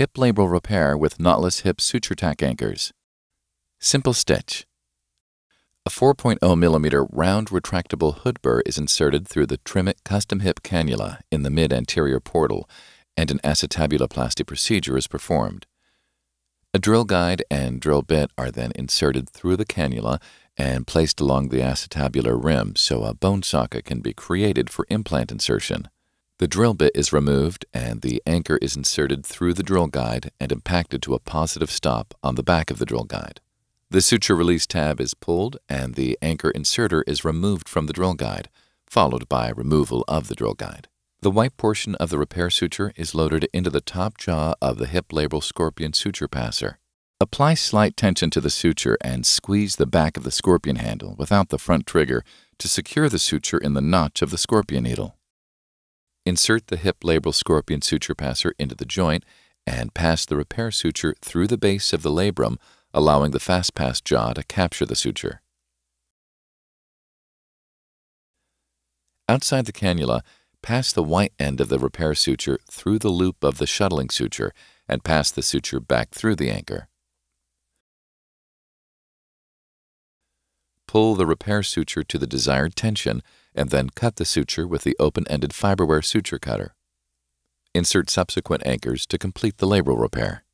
Hip labral repair with knotless hip suture tack anchors. Simple stitch. A 4.0 mm round retractable hood burr is inserted through the TrimIt custom hip cannula in the mid-anterior portal, and an acetabuloplasty procedure is performed. A drill guide and drill bit are then inserted through the cannula and placed along the acetabular rim so a bone socket can be created for implant insertion. The drill bit is removed and the anchor is inserted through the drill guide and impacted to a positive stop on the back of the drill guide. The suture release tab is pulled and the anchor inserter is removed from the drill guide, followed by removal of the drill guide. The white portion of the repair suture is loaded into the top jaw of the Hip Labral Scorpion suture passer. Apply slight tension to the suture and squeeze the back of the scorpion handle without the front trigger to secure the suture in the notch of the scorpion needle. Insert the Hip Labral Scorpion suture passer into the joint and pass the repair suture through the base of the labrum, allowing the fast-pass jaw to capture the suture. Outside the cannula, pass the white end of the repair suture through the loop of the shuttling suture and pass the suture back through the anchor. Pull the repair suture to the desired tension and then cut the suture with the open-ended FiberWire suture cutter. Insert subsequent anchors to complete the labral repair.